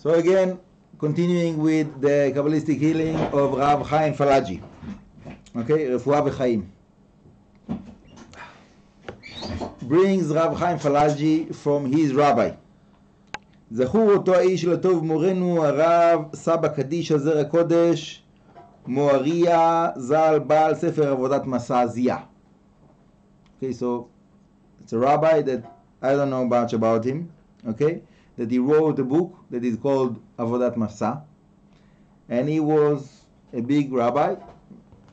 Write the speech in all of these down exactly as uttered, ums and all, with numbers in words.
So again, continuing with the Kabbalistic healing of Rav Chaim Palagi. Okay, Refua V'chaim. Brings Rav Chaim Palagi from his rabbi. זכור אותו איש לטוב מורנו הרב סבא קדיש הזר הקודש מואריה ז"ל בעל ספר עבודת מסע זיה. Okay, so it's a rabbi that I don't know much about him, okay, that he wrote a book that is called Avodat Masa, and he was a big rabbi,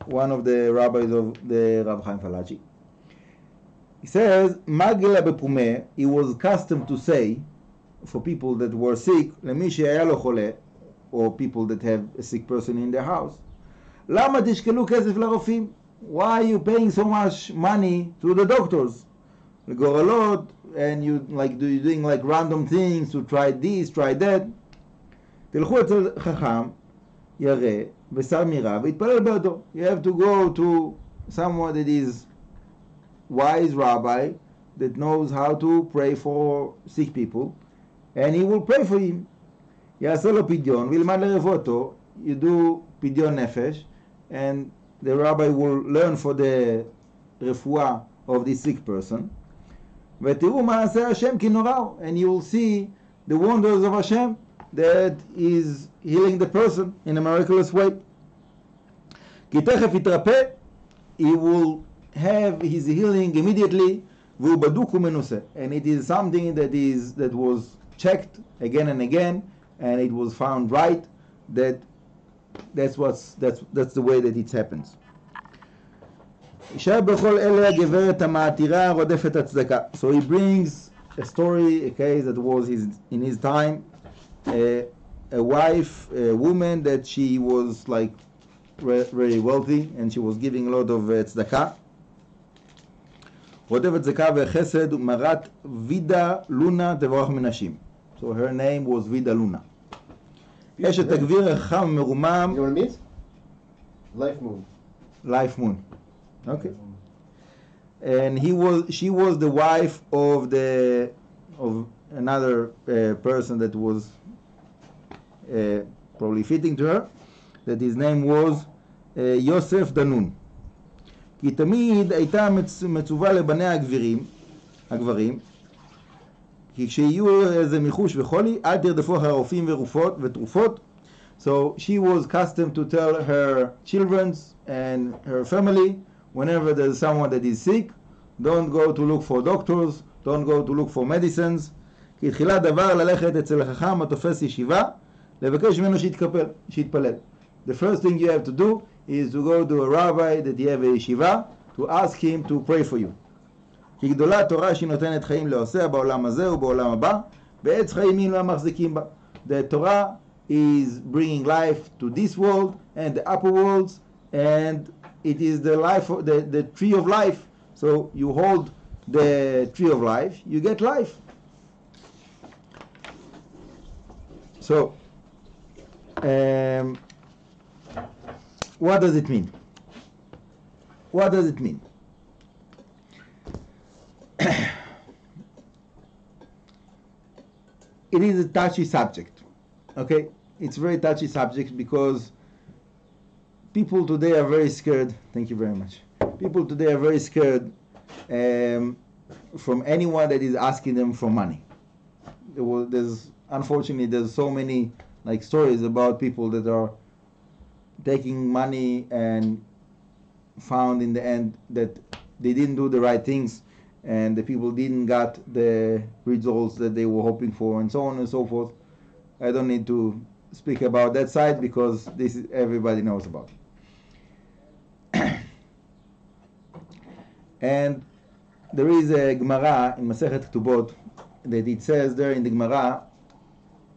one of the rabbis of the Rav Chaim Palagi. He says, Magila Bepume, he was accustomed to say, for people that were sick, למי שהיה לו חולה, or people that have a sick person in their house, למה תשקלו כסף לרופאים? Why are you paying so much money to the doctors? We go a lot, and you like do you doing like random things to try this, try that. תלכו אצל חכם, ירא, בשר מרע, והתפלל בידו. You have to go to someone that is wise rabbi that knows how to pray for sick people, and he will pray for him. יעשה לו פדיון, וילמד לרפואתו. You do פדיון נפש, and the rabbi will learn for the רפואה of the sick person. ותראו מה עשה השם כי נוראו, and you will see the wonders of Hashem that is healing the person in a miraculous way. כי תכף יתרפא, he will have his healing immediately, והוא בדוק ומנוסה, and it is something that is that was checked again and again, and it was found right. That that's what's that's that's the way that it happens. So he brings a story, a case that was his, in his time, a, a wife, a woman that she was like re, very wealthy, and she was giving a lot of uh, tzedakah. Rodevet tzedakah vechesed umarat Vida Luna tevorach minashim. So her name was Vida Luna. Eshet hagvir hacham merumam. You know what it means? Life moon. Life moon. Okay, and he was. She was the wife of the of another uh, person that was uh, probably fitting to her. That his name was uh, Yosef Danun. כי תמיד הייתה מצווה לבני הגברים, הגברים, כי כשיהיו איזה מיחוש וחולי, אל תרדפו אחר רופאים ורופאות ותרופות. So she was accustomed to tell her children and her family, whenever there's someone that is sick, don't go to look for doctors, don't go to look for medicines. כי תחילה דבר ללכת אצל החכם התופס ישיבה, לבקש ממנו שיתפלל. The first thing you have to do is to go to a rabbi that you have a yeshiva, to ask him to pray for you. כי גדולה התורה שהיא נותנת חיים לעושה בעולם הזה ובעולם הבא, ועץ חיים אין לא מחזיקים בה. The Torah is bringing life to this world and the upper worlds, and it is the life, of the, the tree of life. So you hold the tree of life, you get life. So, um, what does it mean? What does it mean? It is a touchy subject. Okay, it's a very touchy subject because people today are very scared. Thank you very much. People today are very scared um, from anyone that is asking them for money. There was, there's unfortunately there's so many like stories about people that are taking money and found in the end that they didn't do the right things, and the people didn't got the results that they were hoping for, and so on and so forth. I don't need to speak about that side because this is, everybody knows about it. And there is a Gemara in Masechet Ketubot that it says there in the Gemara,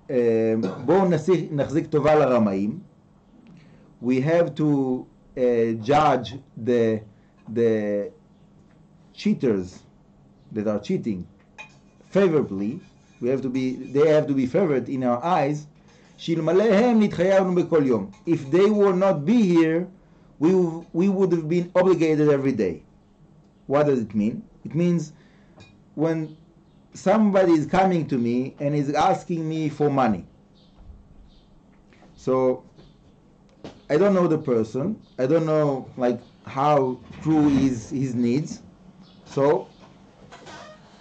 "Bo nachzik tova l'ramaim." We have to uh, judge the the cheaters that are cheating favorably. We have to be; they have to be favored in our eyes. If they will not be here, we we would have been obligated every day. What does it mean? It means when somebody is coming to me and is asking me for money, So I don't know the person. I don't know like how true is his needs. So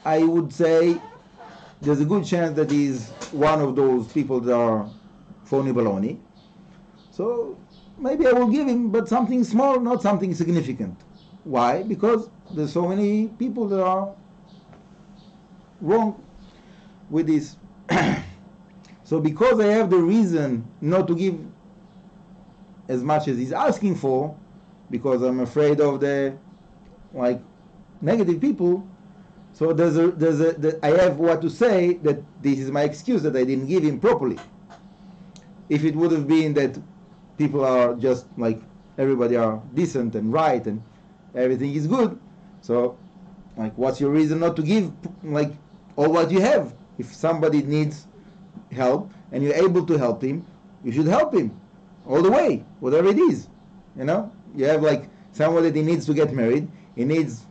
I would say there's a good chance that he's one of those people that are phony baloney. So maybe I will give him, but something small, not something significant. Why? Because there's so many people that are wrong with this. So because I have the reason not to give as much as he's asking for, because I'm afraid of the like negative people, so there's a there's a the, I have what to say that this is my excuse that I didn't give him properly. If it would have been that people are just like everybody are decent and right and everything is good, so like what's your reason not to give like all what you have? If somebody needs help and you're able to help him, you should help him all the way, whatever it is. You know, you have like someone that he needs to get married, he needs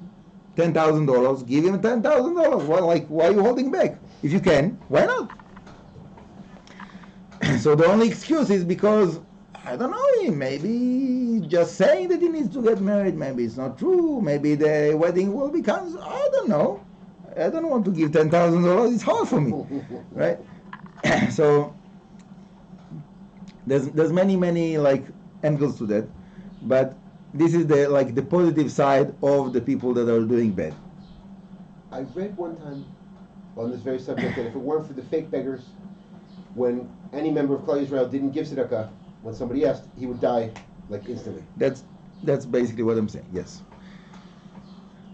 ten thousand dollars, give him ten thousand dollars. Well, like, why are you holding back? If you can, why not? So the only excuse is because, I don't know, maybe just saying that he needs to get married, maybe it's not true, maybe the wedding will be canceled, I don't know. I don't want to give ten thousand dollars, it's hard for me, right? So there's there's many many like angles to that, but this is the like the positive side of the people that are doing bad. I read one time on this very subject that if it weren't for the fake beggars, when any member of Klal Yisrael didn't give tzedakah, when somebody asked, he would die like instantly. That's that's basically what I'm saying. Yes.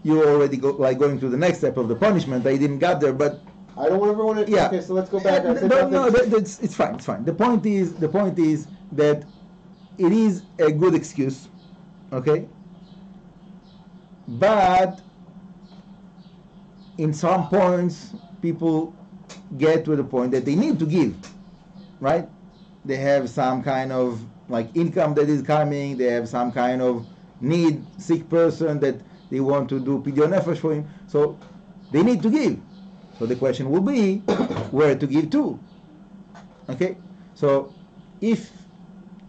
You're already go, like going to the next step of the punishment. I didn't get there, but. I don't ever want to. Yeah. Okay, so let's go back. Uh, no, no, that, that's, it's fine. It's fine. The point is, the point is that it is a good excuse, okay. But in some points, people get to the point that they need to give, right? They have some kind of like income that is coming. They have some kind of need, sick person that they want to do pidyon nefesh for him. So they need to give. So the question will be, where to give to? Okay? So if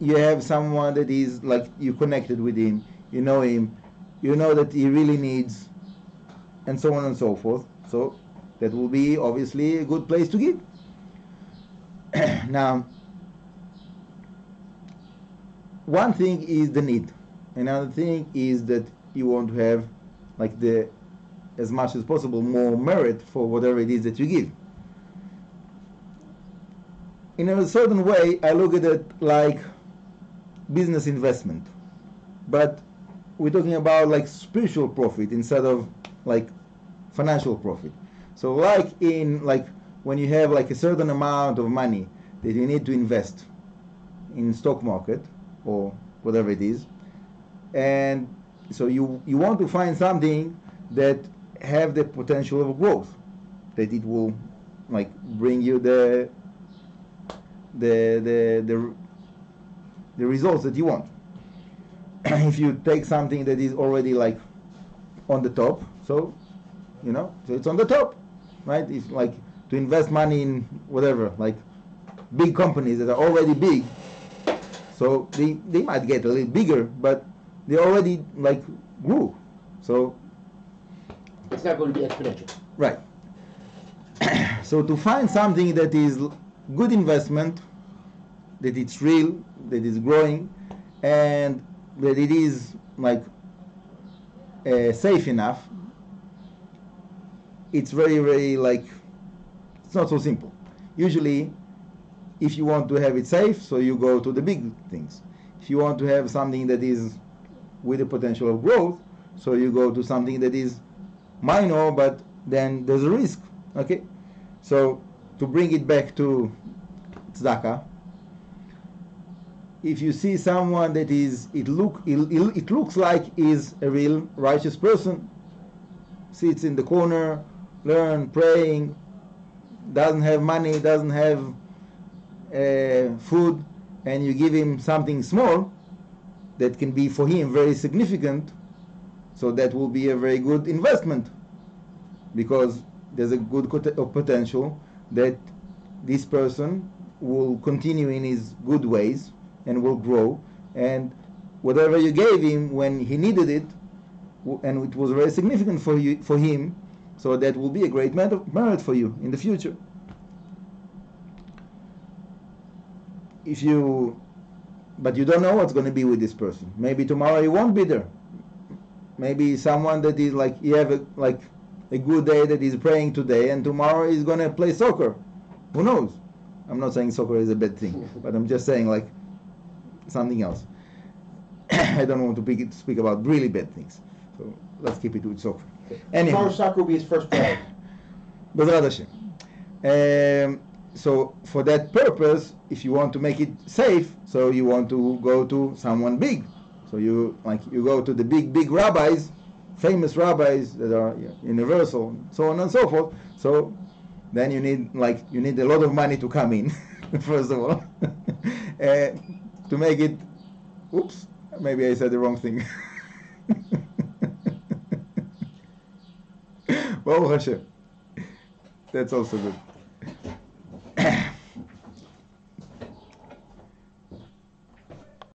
you have someone that is, like, you connected with him, you know him, you know that he really needs, and so on and so forth, so that will be, obviously, a good place to give. Now, one thing is the need. Another thing is that you want to have, like, the as much as possible more merit for whatever it is that you give. In a certain way, I look at it like business investment, but we're talking about like spiritual profit instead of like financial profit. So like in like when you have like a certain amount of money that you need to invest in stock market or whatever it is, and so you you want to find something that have the potential of growth, that it will like bring you the the the the, the results that you want. If you take something that is already like on the top, so you know, so it's on the top, right? If like to invest money in whatever, like big companies that are already big, so they they might get a little bigger, but they already like grew, so it's not going to be exponential. Right. So to find something that is good investment, that it's real, that is growing, and that it is like uh, safe enough, it's very, very like, it's not so simple. Usually, if you want to have it safe, so you go to the big things. If you want to have something that is with the potential of growth, so you go to something that is minor, but then there's a risk, okay? So to bring it back to tzedakah, if you see someone that is, it look it, it looks like is a real righteous person, sits in the corner, learn, praying, doesn't have money, doesn't have uh, food, and you give him something small that can be for him very significant, so that will be a very good investment, because there's a good potential that this person will continue in his good ways and will grow, and whatever you gave him when he needed it, and it was very significant for you, for him, so that will be a great merit for you in the future. If you, but you don't know what's going to be with this person. Maybe tomorrow he won't be there. Maybe someone that is like, you have a, like a good day that he's praying today, and tomorrow he's going to play soccer. Who knows? I'm not saying soccer is a bad thing, but I'm just saying like something else. I don't want to pick it, speak about really bad things. So let's keep it with soccer. Anyhow, tomorrow soccer will be his first play. B'ezrat Hashem. So for that purpose, if you want to make it safe, so you want to go to someone big. So you like you go to the big, big rabbis, famous rabbis that are universal, so on and so forth. So then you need like you need a lot of money to come in, first of all, uh, to make it. Oops, maybe I said the wrong thing. Baruch Hashem. That's also good.